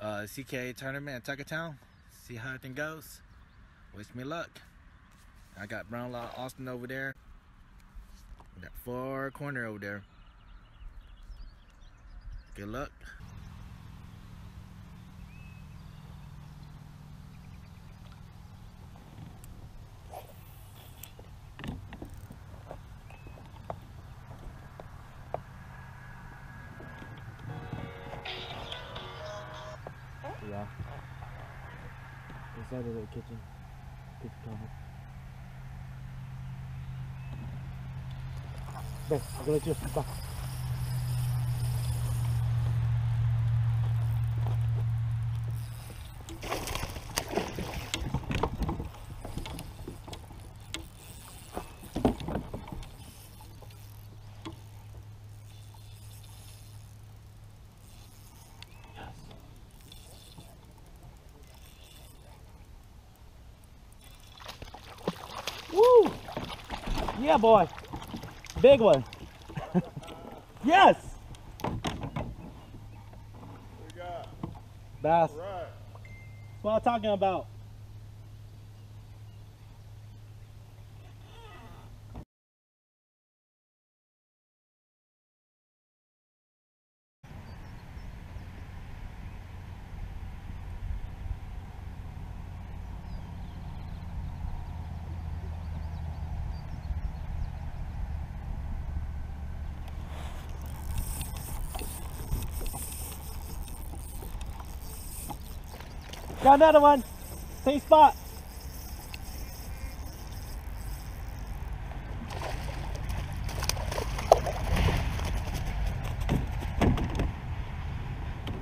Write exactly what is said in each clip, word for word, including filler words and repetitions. uh, C K A tournament at Tuckertown. See how everything goes. Wish me luck. I got Brownlaw Austin over there. That far corner over there. Good luck. Yeah. Inside of the kitchen. Good comment. Beh, I'm gonna just go back. Woo! Yeah, boy. Big one. Yes! What we got? Bass. All right. That's what I'm talking about. Got another one. Same spot.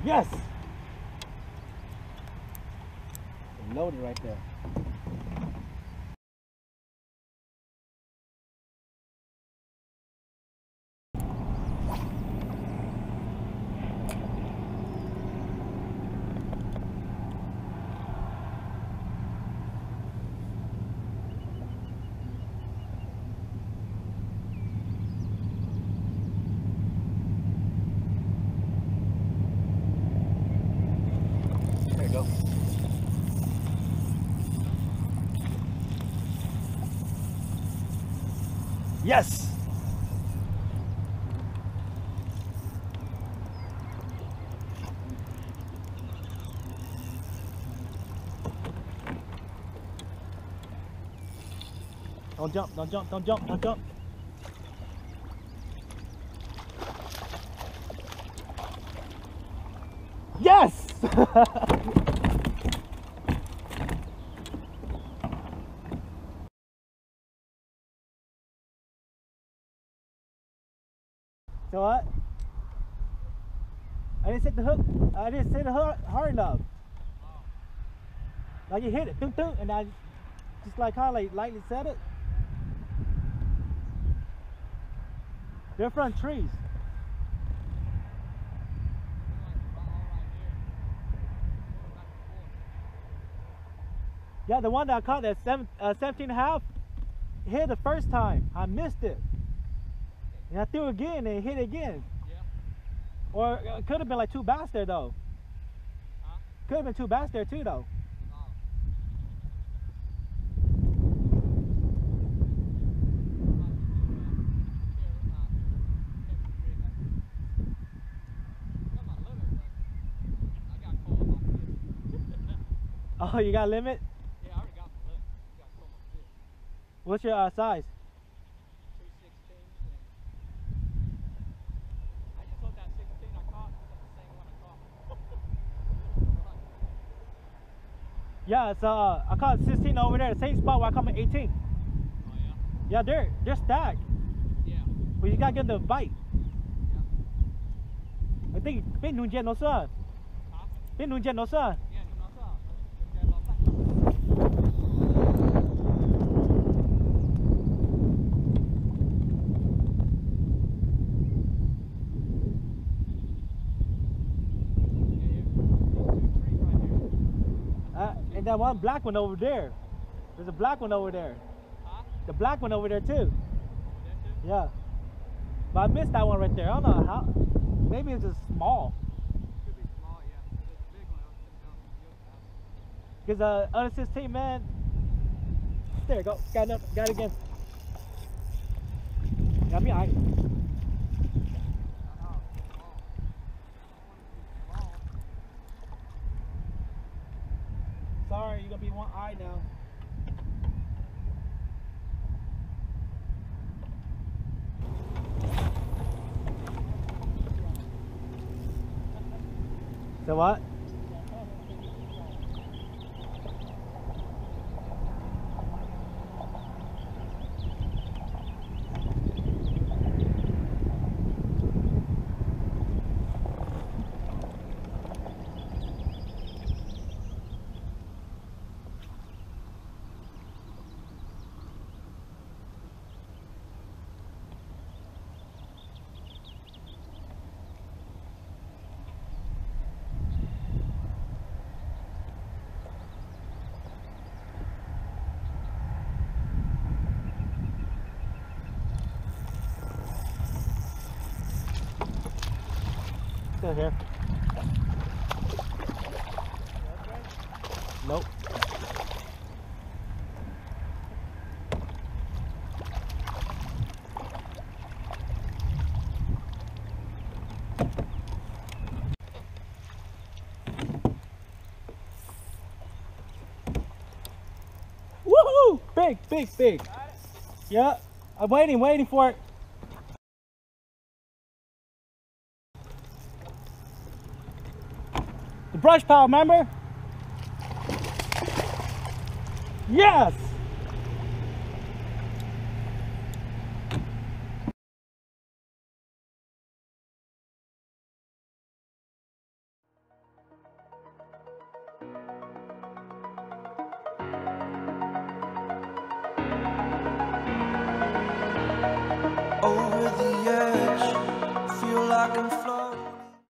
Yes. Loaded right there. Yes! Don't jump, don't jump, don't jump, don't jump. Yes! You know what? I didn't set the hook. I didn't set the hook hard enough. Wow. Like you hit it, dunk, dunk, and I just like how like lightly set it. They're from trees. Yeah, the one that I caught that seven, uh, seventeen and a half hit the first time. I missed it. And I threw again and hit again. Yeah. Or it could have been like two bass there though. Huh? Could have been two bass there too though. Oh. Oh, you got a limit? Yeah, I already got the limit. You got cold on fish. What's your uh, size? Yeah, so uh, I caught sixteen over there, the same spot where I caught my eighteen. Oh yeah? Yeah, they're, they're stacked. Yeah. But you gotta get the bite. Yeah. I think it's been nunjet no sir. Huh? Been nunjet no sir. Yeah, no sir. That one black one over there. There's a black one over there. Huh? The black one over there too. Over there too? Yeah. But I missed that one right there. I don't know how. Maybe it's just small. It could be small, yeah. It's a big one. Because uh, unassisted tape, man. There you go. Got it. Got it again. Got me eye. Sorry, you're gonna be one eye now. So what? Here. Nope. Woohoo! Big, big, big. Yeah, I'm waiting, waiting for it. Brush pile, remember? Yes! Over the edge, feel like I'm floating.